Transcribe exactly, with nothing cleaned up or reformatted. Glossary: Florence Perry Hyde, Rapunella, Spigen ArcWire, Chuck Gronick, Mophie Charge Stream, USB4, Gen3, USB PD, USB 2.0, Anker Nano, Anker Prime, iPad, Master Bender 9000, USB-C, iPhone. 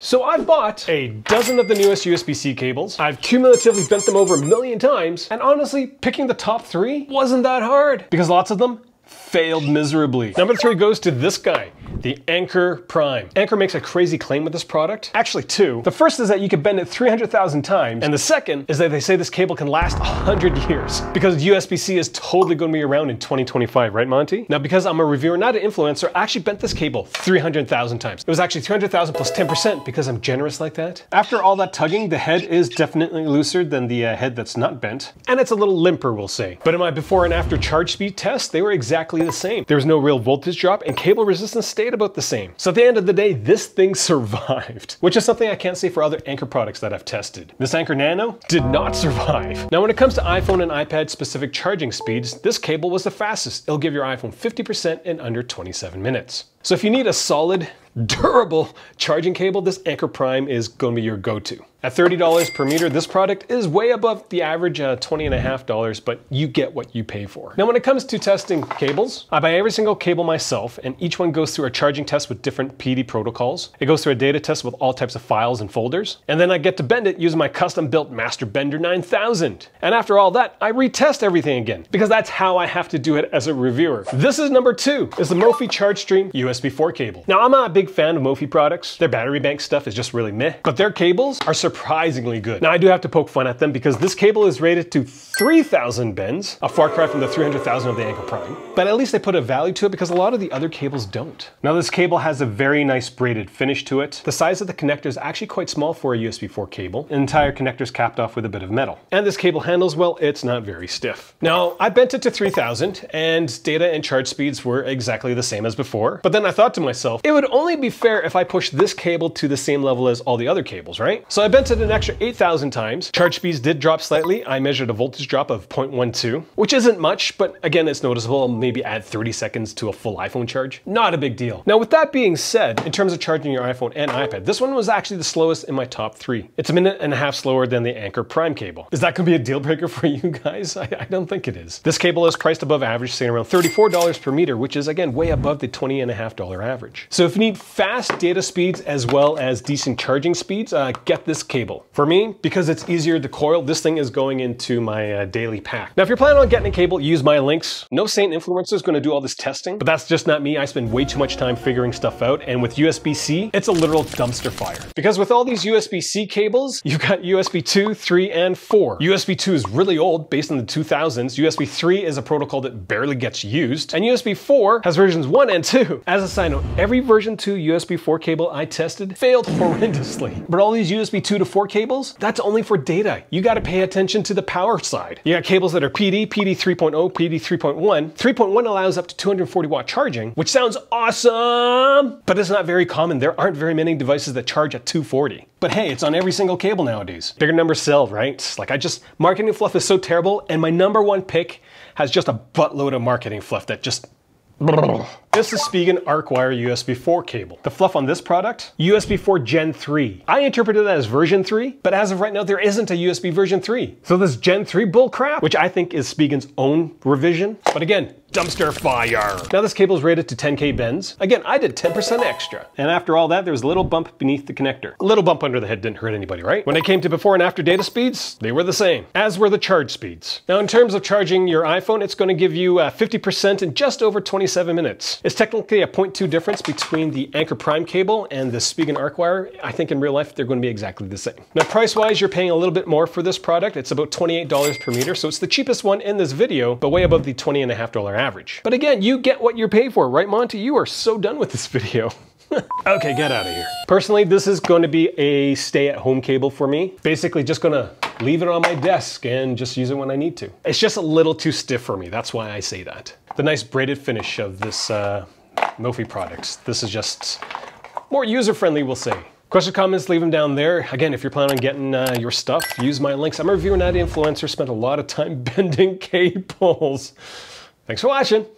So I've bought a dozen of the newest U S B C cables, I've cumulatively bent them over a million times, and honestly, picking the top three wasn't that hard, because lots of them failed miserably. Number three goes to this guy, the Anker Prime. Anker makes a crazy claim with this product, actually two. The first is that you can bend it three hundred thousand times, and the second is that they say this cable can last one hundred years, because U S B C is totally going to be around in twenty twenty-five, right Monty? Now because I'm a reviewer, not an influencer, I actually bent this cable three hundred thousand times. It was actually three hundred thousand plus ten percent, because I'm generous like that. After all that tugging, the head is definitely looser than the uh, head that's not bent, and it's a little limper, we'll say. But in my before and after charge speed test, they were exactly Exactly the same. There was no real voltage drop and cable resistance stayed about the same. So at the end of the day, this thing survived, which is something I can't say for other Anker products that I've tested. This Anker Nano did not survive. Now when it comes to iPhone and iPad specific charging speeds, this cable was the fastest. It'll give your iPhone fifty percent in under twenty-seven minutes. So if you need a solid, durable charging cable, this Anker Prime is going to be your go-to. At thirty dollars per meter, this product is way above the average uh, twenty dollars and fifty cents, but you get what you pay for. Now when it comes to testing cables, I buy every single cable myself, and each one goes through a charging test with different P D protocols. It goes through a data test with all types of files and folders, and then I get to bend it using my custom-built Master Bender nine thousand. And after all that, I retest everything again, because that's how I have to do it as a reviewer. This is number two, is the Mophie Charge Stream U S B four cable. Now I'm not a big fan of Mophie products. Their battery bank stuff is just really meh, but their cables are surprisingly good. Now I do have to poke fun at them because this cable is rated to three thousand bends, a far cry from the three hundred thousand of the Anker Prime, but at least they put a value to it because a lot of the other cables don't. Now this cable has a very nice braided finish to it. The size of the connector is actually quite small for a U S B four cable. The entire connector is capped off with a bit of metal. And this cable handles well, it's not very stiff. Now I bent it to three thousand and data and charge speeds were exactly the same as before, but then I thought to myself, it would only be fair if I pushed this cable to the same level as all the other cables, right? So I bent it an extra eight thousand times. Charge speeds did drop slightly. I measured a voltage drop of zero point one two, which isn't much, but again, it's noticeable. Maybe add thirty seconds to a full iPhone charge. Not a big deal. Now, with that being said, in terms of charging your iPhone and iPad, this one was actually the slowest in my top three. It's a minute and a half slower than the Anker Prime cable. Is that gonna be a deal breaker for you guys? I, I don't think it is. This cable is priced above average, saying around thirty-four dollars per meter, which is again, way above the twenty dollars and fifty cents average. So if you need fast data speeds as well as decent charging speeds, uh, get this cable. For me, because it's easier to coil, this thing is going into my uh, daily pack. Now, if you're planning on getting a cable, use my links. No saint influencer is going to do all this testing, but that's just not me. I spend way too much time figuring stuff out, and with U S B C, it's a literal dumpster fire. Because with all these U S B C cables, you've got U S B two, three, and four. U S B two is really old, based on the two thousands. U S B three is a protocol that barely gets used, and U S B four has versions one and two. As a side note, every version two U S B four cable I tested failed horrendously. But all these U S B two to four cables, that's only for data. You gotta pay attention to the power side. You got cables that are P D, P D three point oh, P D three point one. three point one allows up to two hundred forty watt charging, which sounds awesome, but it's not very common. There aren't very many devices that charge at two forty. But hey, it's on every single cable nowadays. Bigger numbers sell, right? Like I just, marketing fluff is so terrible, and my number one pick has just a buttload of marketing fluff that just, this is Spigen ArcWire U S B four cable. The fluff on this product, U S B four Gen three. I interpreted that as version three, but as of right now, there isn't a U S B version three. So this Gen three bullcrap, which I think is Spigen's own revision, but again, dumpster fire. Now this cable is rated to ten K bends. Again, I did ten percent extra. And after all that, there was a little bump beneath the connector. A little bump under the head didn't hurt anybody, right? When it came to before and after data speeds, they were the same, as were the charge speeds. Now in terms of charging your iPhone, it's gonna give you uh, fifty percent in just over twenty-seven minutes. It's technically a zero point two difference between the Anker Prime cable and the Spigen ArcWire. I think in real life, they're gonna be exactly the same. Now price-wise, you're paying a little bit more for this product. It's about twenty-eight dollars per meter, so it's the cheapest one in this video, but way above the twenty dollars and fifty cents average. But again, you get what you're paid for, right Monty? You are so done with this video. Okay, get out of here. Personally, this is going to be a stay-at-home cable for me. Basically just gonna leave it on my desk and just use it when I need to. It's just a little too stiff for me, that's why I say that. The nice braided finish of this uh, Mophie products. This is just more user-friendly, we'll say. Questions, comments, leave them down there. Again, if you're planning on getting uh, your stuff, use my links. I'm a reviewer, not an influencer, spent a lot of time bending cables. Thanks for watching.